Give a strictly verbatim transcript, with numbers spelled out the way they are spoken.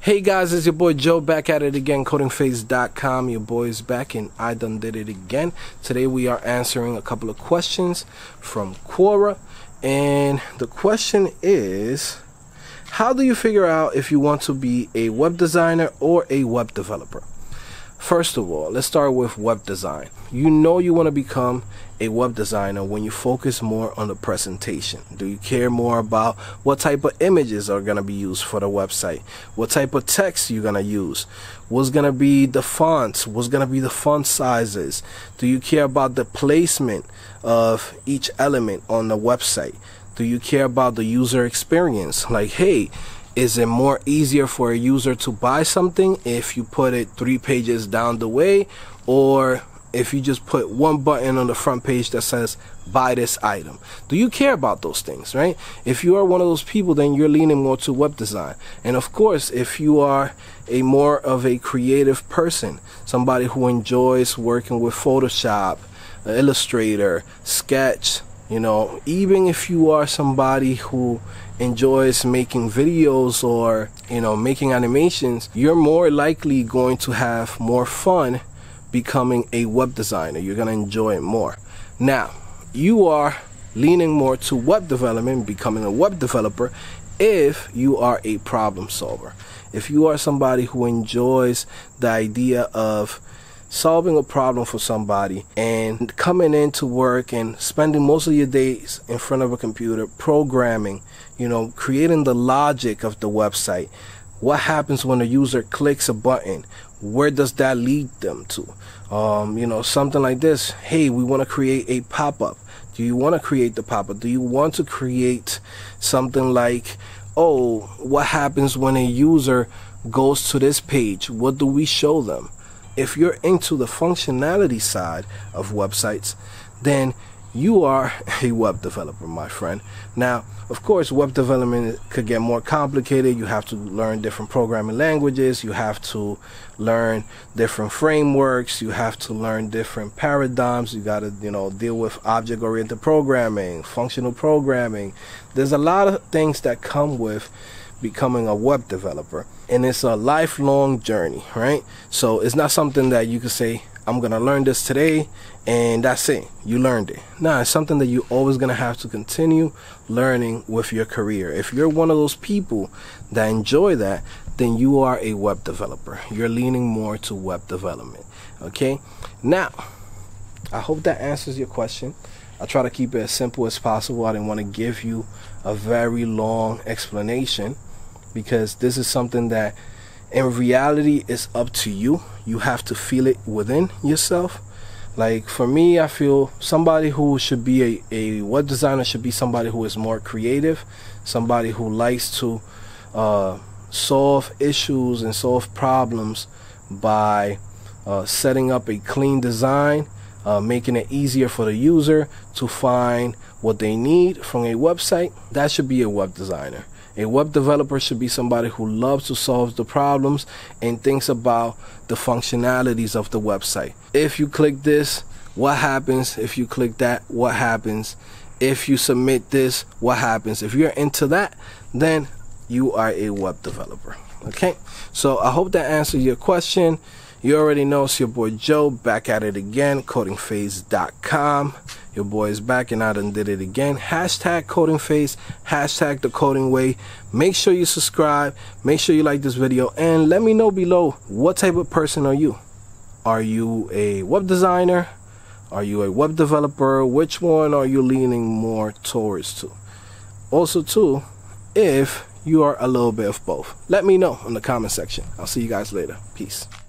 Hey guys, it's your boy Joe back at it again, coding phase dot com. Your boy is back and I done did it again. Today we are answering a couple of questions from Quora. And the question is, how do you figure out if you want to be a web designer or a web developer? First of all, let's start with web design. You know you want to become a web designer when you focus more on the presentation. Do you care more about what type of images are going to be used for the website? What type of text you're going to use? What's going to be the fonts? What's going to be the font sizes? Do you care about the placement of each element on the website? Do you care about the user experience? Like, hey, is it more easier for a user to buy something if you put it three pages down the way, or if you just put one button on the front page that says buy this item? Do you care about those things, right? If you are one of those people, then you're leaning more to web design. And of course, if you are a more of a creative person, somebody who enjoys working with Photoshop, Illustrator, Sketch, you know, even if you are somebody who enjoys making videos or, you know, making animations, you're more likely going to have more fun becoming a web designer. You're going to enjoy it more. Now, you are leaning more to web development, becoming a web developer, if you are a problem solver. If you are somebody who enjoys the idea of solving a problem for somebody and coming into work and spending most of your days in front of a computer programming, you know, creating the logic of the website. What happens when a user clicks a button? Where does that lead them to? Um, you know, something like this. Hey, we want to create a pop-up. Do you want to create the pop-up? Do you want to create something like, oh, what happens when a user goes to this page? What do we show them? If you're into the functionality side of websites, then you are a web developer, my friend. Now, of course, web development could get more complicated. You have to learn different programming languages. You have to learn different frameworks. You have to learn different paradigms. You got to, you know, deal with object-oriented programming, functional programming. There's a lot of things that come with becoming a web developer, and it's a lifelong journey, right? So it's not something that you can say, I'm gonna learn this today and that's it, you learned it. Nah, it's something that you're always gonna have to continue learning with your career. If you're one of those people that enjoy that, then you are a web developer. You're leaning more to web development. Okay, now I hope that answers your question. I try to keep it as simple as possible. I didn't want to give you a very long explanation, because this is something that in reality is up to you. You have to feel it within yourself. Like for me, I feel somebody who should be a, a web designer should be somebody who is more creative, somebody who likes to uh, solve issues and solve problems by uh, setting up a clean design, Uh, making it easier for the user to find what they need from a website. That should be a web designer. A web developer should be somebody who loves to solve the problems and thinks about the functionalities of the website. If you click this, what happens? If you click that, what happens? If you submit this, what happens? If you're into that, then you are a web developer. Okay, so I hope that answers your question. You already know, it's your boy Joe back at it again, coding phase dot com. Your boy is back and I done did it again. Hashtag codingphase, hashtag the coding way. Make sure you subscribe, make sure you like this video, and let me know below, what type of person are you? Are you a web designer? Are you a web developer? Which one are you leaning more towards to? Also too, if you are a little bit of both, let me know in the comment section. I'll see you guys later. Peace.